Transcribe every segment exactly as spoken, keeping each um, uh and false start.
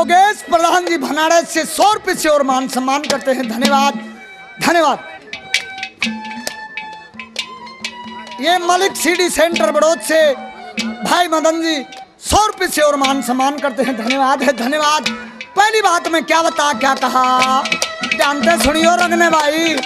योगेश प्रधान जी भंडारे से सौ रुपये से और मान सम्मान करते हैं। धन्यवाद धन्यवाद। ये मलिक सीडी सेंटर बड़ोद से भाई मदन जी सौ रुपये से और मान सम्मान करते हैं। धन्यवाद है धन्यवाद। पहली बात में क्या बता क्या कहा जानते सुनियो रंगने भाई।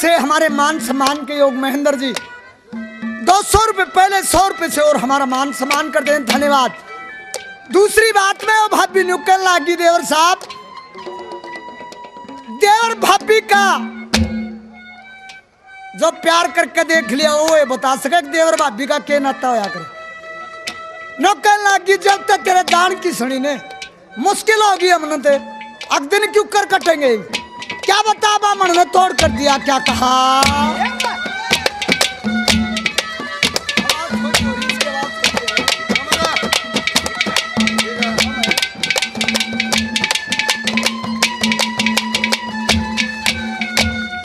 से हमारे मान सम्मान के योग महेंद्र जी दो सौ रुपये पहले सौ रुपये से और हमारा मान सम्मान करते हैं। धन्यवाद। दूसरी बात में भाभी नुक्कड़ लागी देवर साहब, देवर भाभी का जो प्यार करके देख लिया हो ये बता सके देवर भाभी का क्या नाता होया करे। नुक्कड़ लागी जब तक तेरे दान की सुनी ने मुश्किल होगी हमने ते अग दिन क्यों कर कटेंगे क्या बता बामन ने तोड़ कर दिया क्या कहा।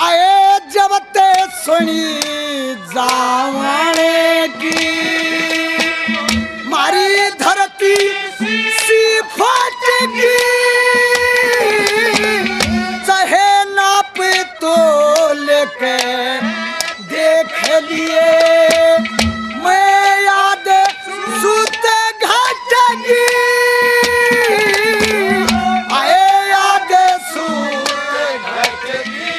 आए जबते सुनी जावने की मारी धरती सी फटकी देख लिए मैं याद सुत घटगी। आए याद सुत घटगी।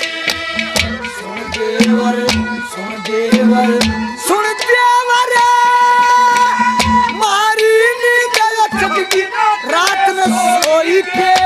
सुन देवर सुन देवर सुन देवर मारी नींद अटकी रात में सोई के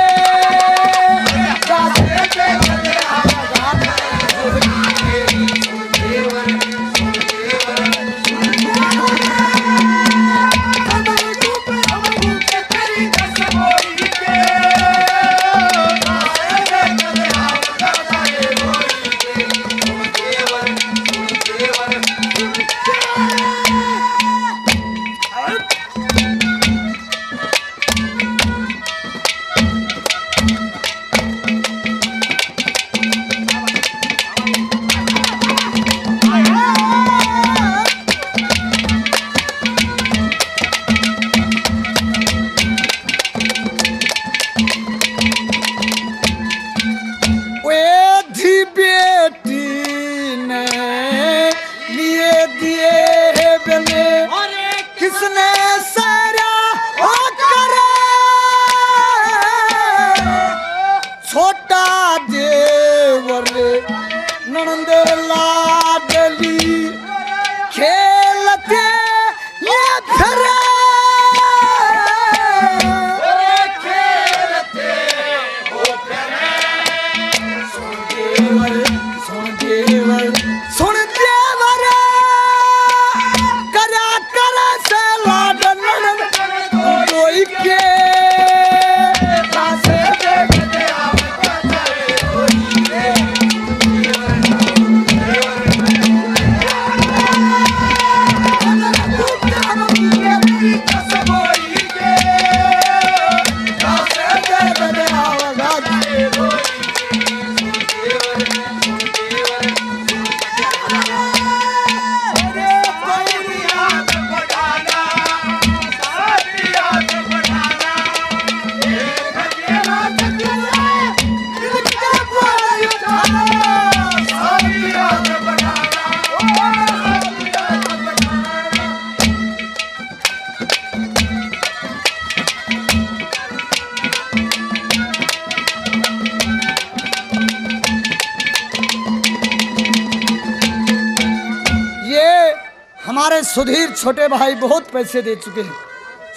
हमारे सुधीर छोटे भाई बहुत पैसे दे चुके हैं,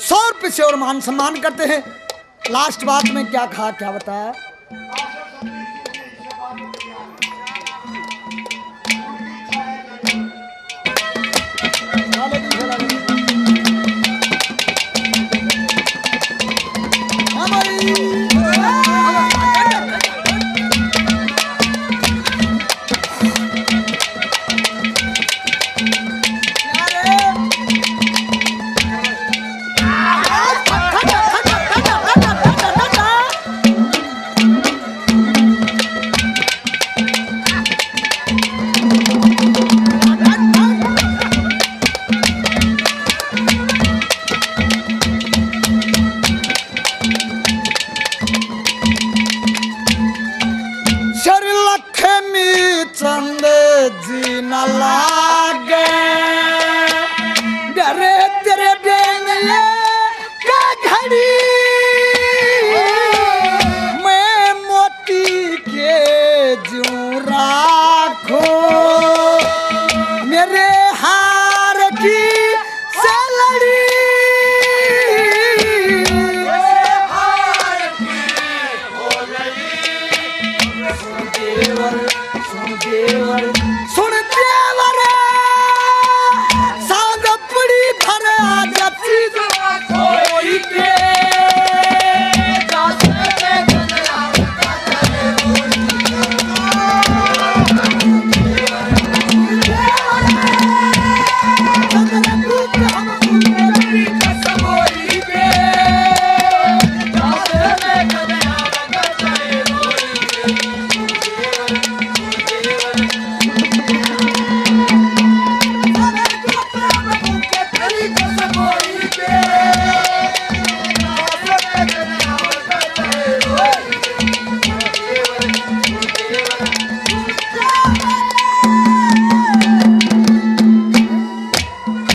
सौ रुपये से और मान सम्मान करते हैं। लास्ट बात में क्या कहा क्या बताया? We're